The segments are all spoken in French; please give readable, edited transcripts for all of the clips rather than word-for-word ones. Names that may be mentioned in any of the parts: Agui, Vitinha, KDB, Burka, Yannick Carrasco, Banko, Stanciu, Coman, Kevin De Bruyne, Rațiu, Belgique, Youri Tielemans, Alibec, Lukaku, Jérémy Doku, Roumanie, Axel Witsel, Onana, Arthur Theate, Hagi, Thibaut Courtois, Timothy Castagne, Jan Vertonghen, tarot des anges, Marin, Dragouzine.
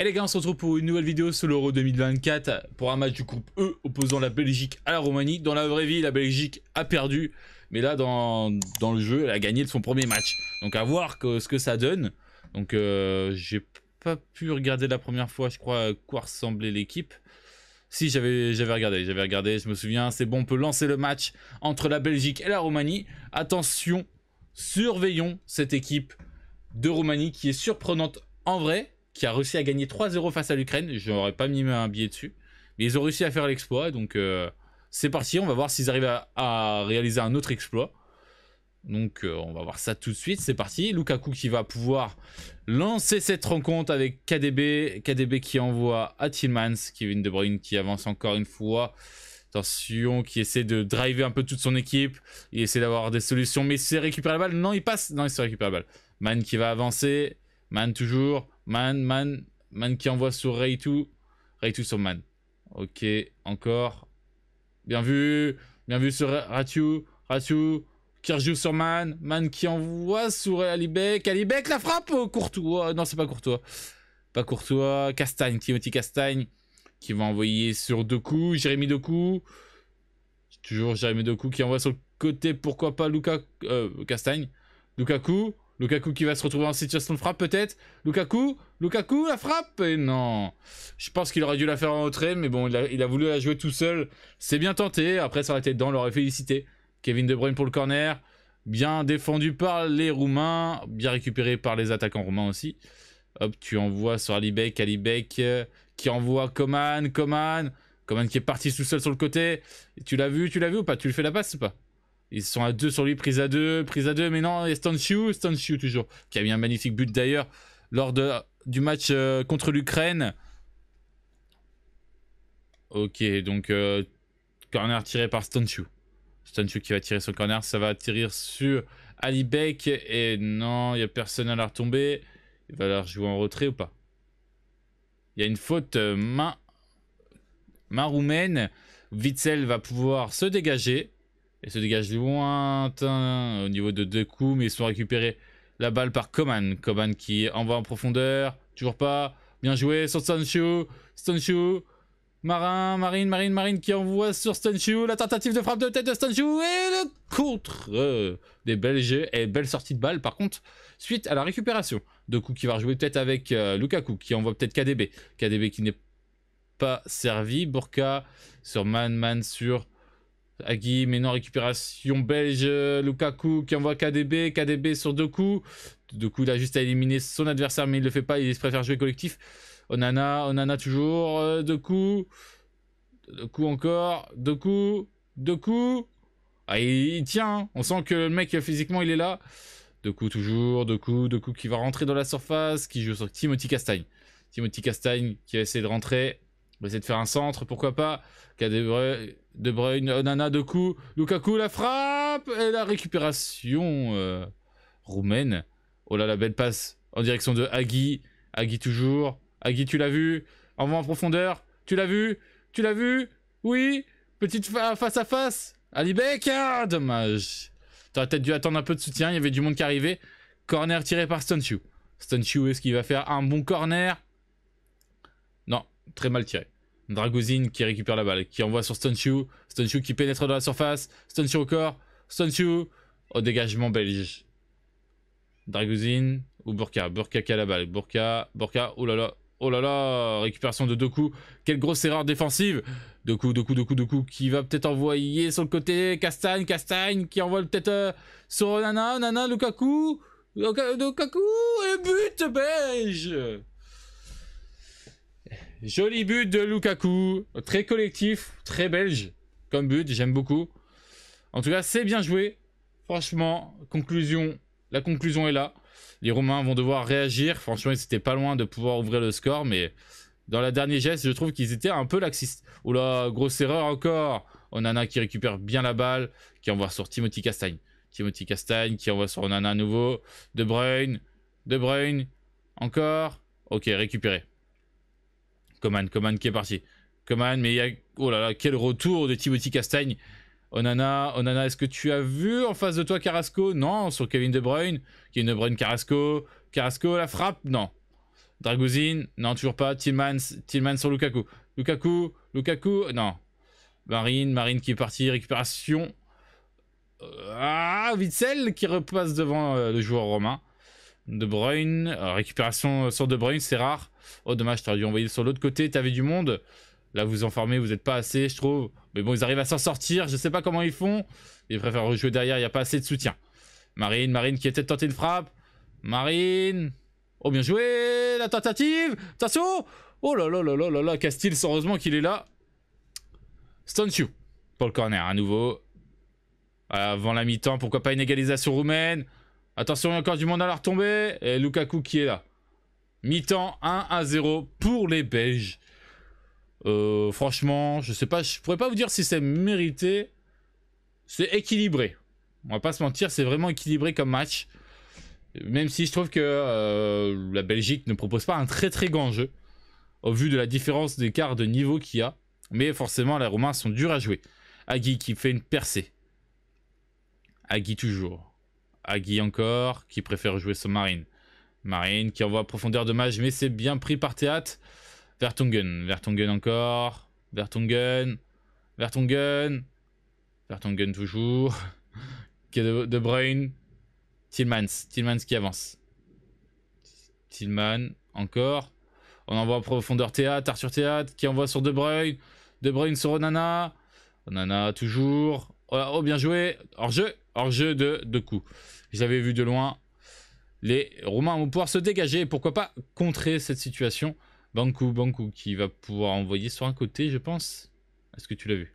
Et les gars, on se retrouve pour une nouvelle vidéo sur l'Euro 2024 pour un match du groupe E opposant la Belgique à la Roumanie. Dans la vraie vie, la Belgique a perdu, mais là, dans le jeu, elle a gagné son premier match. Donc à voir ce que ça donne. Donc j'ai pas pu regarder la première fois, je crois, à quoi ressemblait l'équipe. Si, j'avais regardé, je me souviens, c'est bon, on peut lancer le match entre la Belgique et la Roumanie. Attention, surveillons cette équipe de Roumanie qui est surprenante en vrai, qui a réussi à gagner 3-0 face à l'Ukraine. Je n'aurais pas mis un billet dessus. Mais ils ont réussi à faire l'exploit. Donc c'est parti. On va voir s'ils arrivent à réaliser un autre exploit. Donc on va voir ça tout de suite. C'est parti. Lukaku qui va pouvoir lancer cette rencontre avec KDB. KDB qui envoie à Tielemans. Kevin De Bruyne qui avance encore une fois. Attention, qui essaie de driver un peu toute son équipe. Il essaie d'avoir des solutions. Mais il s'est récupéré la balle. Non, il passe. Non, il s'est récupéré la balle. Man qui va avancer. Man toujours. Man qui envoie sur Rațiu. Rațiu sur Man. Ok, encore. Bien vu sur Rațiu. Rațiu qui rejoue sur Man. Man qui envoie sur Alibec. Alibec la frappe. Courtois. Non, c'est pas Courtois. Pas Courtois. Castagne. Timothy Castagne qui va envoyer sur Doku. Jérémy Doku. Toujours Jérémy Doku qui envoie sur le côté. Pourquoi pas Castagne. Lukaku. Lukaku qui va se retrouver en situation de frappe peut-être. Lukaku, la frappe. Et non, je pense qu'il aurait dû la faire en retrait, mais bon, il a voulu la jouer tout seul. C'est bien tenté, après ça aurait été dedans, on l'aurait félicité. Kevin De Bruyne pour le corner, bien défendu par les Roumains, bien récupéré par les attaquants roumains aussi. Hop, tu envoies sur Alibec qui envoie Coman qui est parti tout seul sur le côté. Tu l'as vu ou pas? Tu lui fais la passe ou pas? Ils sont à 2 sur lui, prise à 2, mais non, et Stanciu toujours, qui a mis un magnifique but d'ailleurs lors du match contre l'Ukraine. Ok, donc corner tiré par Stanciu. Stanciu qui va tirer sur le corner, ça va tirer sur Alibec, et non, il n'y a personne à la retomber. Il va la rejouer en retrait ou pas? Il y a une faute main roumaine. Witsel va pouvoir se dégager. Et se dégage lointain au niveau de deux coups, mais ils sont récupérés la balle par Coman. Coman qui envoie en profondeur, toujours pas, bien joué sur Stanciu, Marin qui envoie sur Stanciu, la tentative de frappe de tête de Stanciu, et le contre des Belges, et belle sortie de balle par contre, suite à la récupération. Deux coups qui va rejouer peut-être avec Lukaku, qui envoie peut-être KDB qui n'est pas servi, Burka sur Man sur Agui, mais non, récupération belge, Lukaku qui envoie KDB sur Doku, il a juste à éliminer son adversaire, mais il ne le fait pas, il préfère jouer collectif. Onana toujours, Doku encore, ah, il tient, hein. On sent que le mec physiquement il est là. Doku toujours, Doku qui va rentrer dans la surface, qui joue sur Timothy Castagne qui va essayer de rentrer. On va essayer de faire un centre, pourquoi pas. De Bruyne, Onana, Doku, Lukaku, la frappe et la récupération roumaine. Oh là, la belle passe en direction de Hagi. Hagi toujours. Hagi, tu l'as vu. Envoie en profondeur. Tu l'as vu. Oui. Petite face à face. Alibec. Ah, dommage. T'aurais peut-être dû attendre un peu de soutien. Il y avait du monde qui arrivait. Corner tiré par Stanciu. Stanciu, est-ce qu'il va faire un bon corner? Non. Très mal tiré. Dragouzine qui récupère la balle, qui envoie sur Stanciu. Stanciu qui pénètre dans la surface. Stanciu au corps. Stanciu au dégagement belge. Dragouzine ou Burka. Burka qui a la balle. Burka. Oh là là. Récupération de Doku. Quelle grosse erreur défensive. Doku qui va peut-être envoyer sur le côté. Castagne qui envoie peut-être sur Onana. Onana, Lukaku. Et but belge. Joli but de Lukaku, très collectif, très belge comme but, j'aime beaucoup. En tout cas, c'est bien joué. Franchement, la conclusion est là. Les Roumains vont devoir réagir. Franchement, ils n'étaient pas loin de pouvoir ouvrir le score, mais dans la dernière geste, je trouve qu'ils étaient un peu laxistes. Oula, grosse erreur encore. Onana qui récupère bien la balle, qui envoie sur Timothy Castagne qui envoie sur Onana à nouveau. De Bruyne, encore. Ok, récupéré. Coman qui est parti. Coman, mais il y a... Oh là là, quel retour de Timothy Castagne. Onana, est-ce que tu as vu en face de toi Carrasco? Non, sur Kevin De Bruyne. Carrasco, la frappe? Non. Dragouzine, non, toujours pas. Tielemans sur Lukaku. Lukaku, non. Marin qui est parti, récupération. Ah, Witsel qui repasse devant le joueur romain. De Bruyne, récupération sur De Bruyne, c'est rare. Oh, dommage, t'aurais dû envoyer sur l'autre côté, t'avais du monde. Là, vous en formez, vous n'êtes pas assez, je trouve. Mais bon, ils arrivent à s'en sortir, je sais pas comment ils font. Ils préfèrent rejouer derrière, il n'y a pas assez de soutien. Marin qui a peut-être tenté une frappe. Marin. Oh, bien joué, la tentative. Attention. Oh là là là là là là, Castille, heureusement qu'il est là. Stanciu pour le corner, à nouveau. Avant la mi-temps, pourquoi pas une égalisation roumaine. Attention, il y a encore du monde à la retombée. Et Lukaku qui est là. Mi-temps, 1-0 pour les Belges. Franchement, je sais pas, je pourrais pas vous dire si c'est mérité. C'est équilibré. On va pas se mentir, c'est vraiment équilibré comme match. Même si je trouve que la Belgique ne propose pas un très grand jeu. Au vu de la différence d'écart de niveau qu'il y a. Mais forcément, les Roumains sont durs à jouer. Agui qui fait une percée. Agui toujours. Agui encore, qui préfère jouer son Marin. Marin qui envoie à profondeur de match, mais c'est bien pris par Theate. Vertonghen encore. Vertonghen toujours. De Bruyne. Tielemans qui avance. Tielemans encore. On envoie à profondeur Theate. Arthur Theate qui envoie sur De Bruyne. De Bruyne sur Onana. Onana toujours. Oh, bien joué. Hors-jeu de coup. Je l'avais vu de loin. Les Roumains vont pouvoir se dégager. Pourquoi pas contrer cette situation. Banko qui va pouvoir envoyer sur un côté, je pense. Est-ce que tu l'as vu?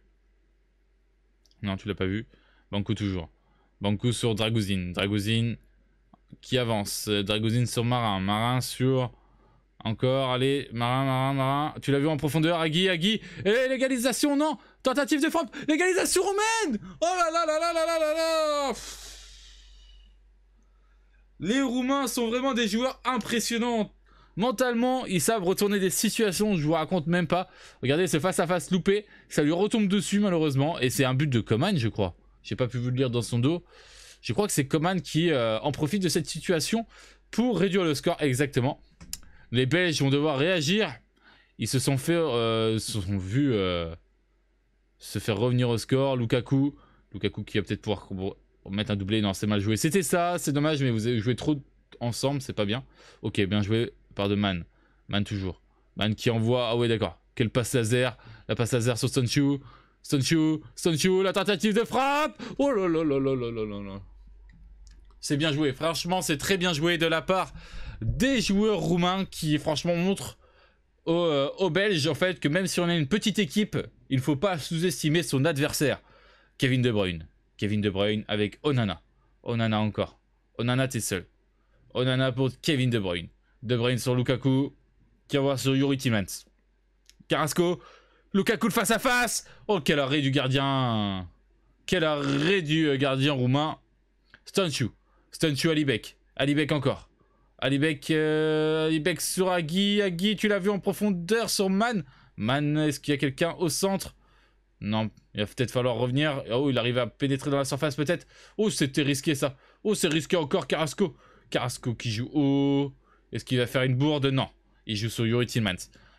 Non, tu l'as pas vu. Banko toujours. Banko sur Dragouzine. Dragouzine qui avance. Dragouzine sur Marin. Marin sur... Encore, allez, Marin. Tu l'as vu en profondeur, Agui. Et l'égalisation, non. Tentative de frappe. L'égalisation roumaine. Oh là là là là là là là là. Les Roumains sont vraiment des joueurs impressionnants. Mentalement, ils savent retourner des situations, je vous raconte même pas. Regardez, ce face-à-face loupé. Ça lui retombe dessus, malheureusement. Et c'est un but de Coman, je crois. J'ai pas pu vous le lire dans son dos. Je crois que c'est Coman qui en profite de cette situation pour réduire le score, exactement. Les Belges vont devoir réagir. Ils se sont vus se faire revenir au score. Lukaku qui va peut-être pouvoir mettre un doublé. Non, c'est mal joué. C'était ça, c'est dommage, mais vous avez joué trop ensemble, c'est pas bien. Ok, bien joué par de Man. Man toujours. Man qui envoie. Ah ouais, d'accord. Quelle passe laser. La passe laser sur Stanciu. Stanciu, la tentative de frappe. Oh là là là là là là là. C'est bien joué. Franchement, c'est très bien joué de la part des joueurs roumains qui franchement montrent aux Belges en fait que même si on a une petite équipe, il ne faut pas sous-estimer son adversaire. Kevin De Bruyne avec Onana. Onana encore. Onana t'es seul. Onana pour Kevin De Bruyne. De Bruyne sur Lukaku. Qui va sur Youri Tielemans. Carrasco. Lukaku le face à face. Oh quel arrêt du gardien. Quel arrêt du gardien roumain. Stanciu Alibec encore. Alibec sur Agui. Agui, tu l'as vu en profondeur sur Man. Man, est-ce qu'il y a quelqu'un au centre? Non, il va peut-être falloir revenir. Oh, il arrive à pénétrer dans la surface peut-être. Oh, c'était risqué ça. Oh, c'est risqué encore Carrasco. Carrasco qui joue haut. Est-ce qu'il va faire une bourde? Non. Il joue sur Youri Tielemans.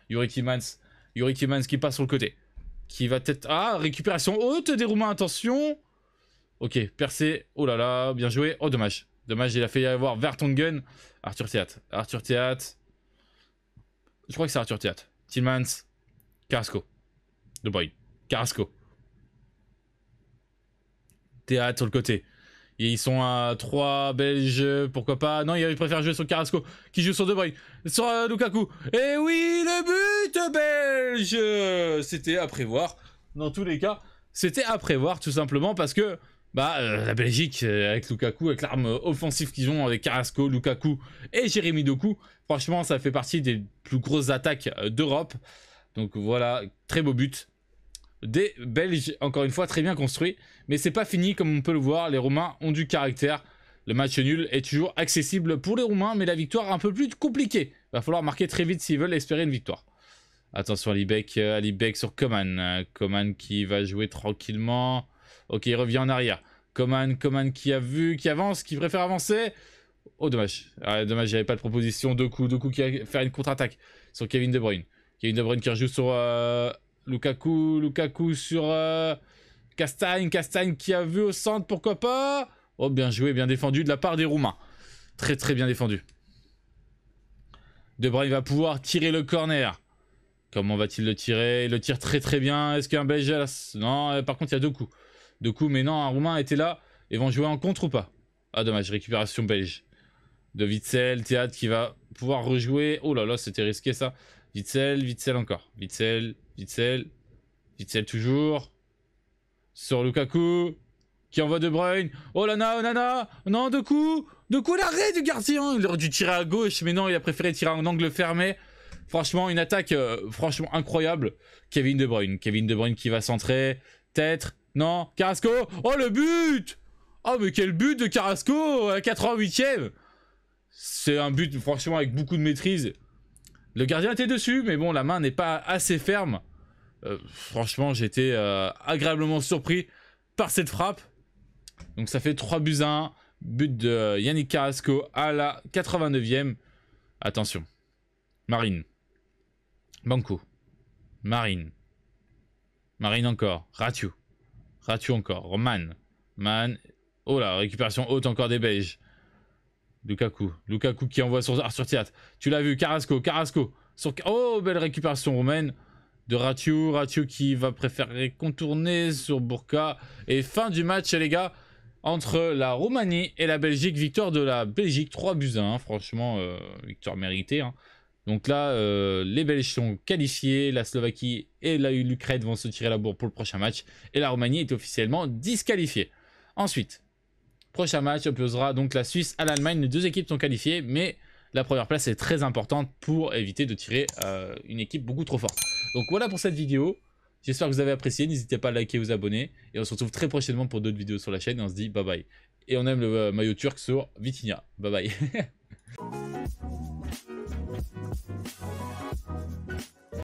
Youri Tielemans qui passe sur le côté. Qui va peut-être... Ah, récupération haute des Roumains, attention. Ok, percé. Oh là là, bien joué. Oh, dommage. Dommage, il a fait y avoir Vertonghen. Arthur Theate. Je crois que c'est Arthur Theate. Tielemans. Carrasco. De Bruyne. Carrasco. Theate sur le côté. Et ils sont à 3 Belges. Pourquoi pas? Non, il préfère jouer sur Carrasco. Qui joue sur De Bruyne. Sur Lukaku. Et oui, le but belge. C'était à prévoir. Dans tous les cas, c'était à prévoir tout simplement parce que... la Belgique, avec Lukaku, avec l'arme offensive qu'ils ont, avec Carrasco, Lukaku et Jérémy Doku, franchement, ça fait partie des plus grosses attaques d'Europe. Donc voilà, très beau but. Des Belges, encore une fois, très bien construits. Mais c'est pas fini, comme on peut le voir, les Roumains ont du caractère. Le match nul est toujours accessible pour les Roumains, mais la victoire un peu plus compliquée. Va falloir marquer très vite s'ils veulent espérer une victoire. Attention, Alibec sur Coman. Coman qui va jouer tranquillement. Ok, il revient en arrière. Coman qui avance, qui préfère avancer. Oh dommage, ah, dommage, il n'y avait pas de proposition. Doku qui va faire une contre-attaque sur Kevin De Bruyne. Kevin De Bruyne qui rejoue sur Lukaku sur Castagne. Castagne qui a vu au centre, pourquoi pas. Oh bien joué, bien défendu de la part des Roumains. Très très bien défendu. De Bruyne va pouvoir tirer le corner. Comment va-t-il le tirer? Il le tire très très bien. Est-ce qu'un Belge... Non, par contre il y a deux coups, mais non, un Roumain était là. Ils vont jouer en contre ou pas? Ah dommage, récupération belge. De Witsel, Theate qui va pouvoir rejouer. Oh là là, c'était risqué ça. Witsel encore. Witsel toujours. Sur Lukaku. Qui envoie De Bruyne. Onana. Non, Doku, l'arrêt du gardien. Il aurait dû tirer à gauche, mais non, il a préféré tirer en angle fermé. Franchement, une attaque franchement incroyable. Kevin De Bruyne. Kevin De Bruyne qui va centrer. Tête. Non. Carrasco. Oh, le but. Oh, mais quel but de Carrasco à la 88e. C'est un but, franchement, avec beaucoup de maîtrise. Le gardien était dessus, mais bon, la main n'est pas assez ferme. Franchement, j'étais agréablement surpris par cette frappe. Donc ça fait 3 buts à 1. But de Yannick Carrasco à la 89e. Attention. Marin. Banko. Marin. Marin encore. Rațiu. Rațiu encore. Man. Oh là, récupération haute encore des Belges. Lukaku. Lukaku qui envoie sur Arthur Theate. Tu l'as vu, Carrasco. Oh, belle récupération roumaine de Rațiu. Rațiu qui va préférer contourner sur Burka. Et fin du match, les gars, entre la Roumanie et la Belgique. Victoire de la Belgique, 3 buts à 1. Hein, franchement, victoire méritée. Hein. Donc là, les Belges sont qualifiés. La Slovaquie et l'Ukraine vont se tirer la bourre pour le prochain match. Et la Roumanie est officiellement disqualifiée. Ensuite, prochain match opposera donc la Suisse à l'Allemagne. Les deux équipes sont qualifiées, mais la première place est très importante pour éviter de tirer une équipe beaucoup trop forte. Donc voilà pour cette vidéo. J'espère que vous avez apprécié. N'hésitez pas à liker, vous abonner. Et on se retrouve très prochainement pour d'autres vidéos sur la chaîne. Et on se dit bye bye. Et on aime le maillot turc sur Vitinha. Bye bye.